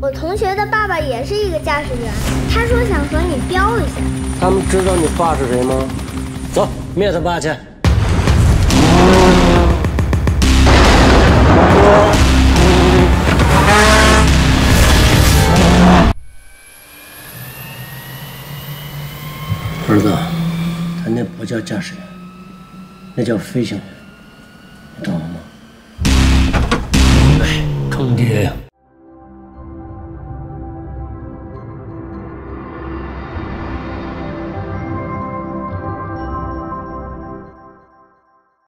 我同学的爸爸也是一个驾驶员，他说想和你飙一下。他们知道你爸是谁吗？走，灭他爸去！儿子，他那不叫驾驶员，那叫飞行员。